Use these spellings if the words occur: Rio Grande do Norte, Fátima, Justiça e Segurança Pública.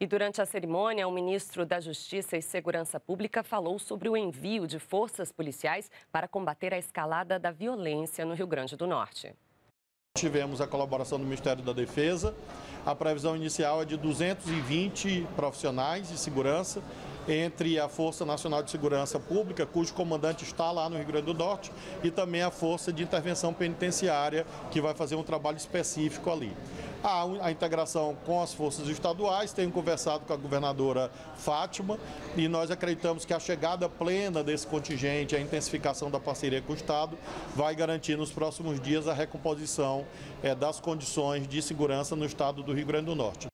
E durante a cerimônia, o ministro da Justiça e Segurança Pública falou sobre o envio de forças policiais para combater a escalada da violência no Rio Grande do Norte. Tivemos a colaboração do Ministério da Defesa. A previsão inicial é de 220 profissionais de segurança, entre a Força Nacional de Segurança Pública, cujo comandante está lá no Rio Grande do Norte, e também a Força de Intervenção Penitenciária, que vai fazer um trabalho específico ali. Há a integração com as forças estaduais, tenho conversado com a governadora Fátima, e nós acreditamos que a chegada plena desse contingente, a intensificação da parceria com o Estado, vai garantir nos próximos dias a recomposição das condições de segurança no estado do Rio Grande do Norte.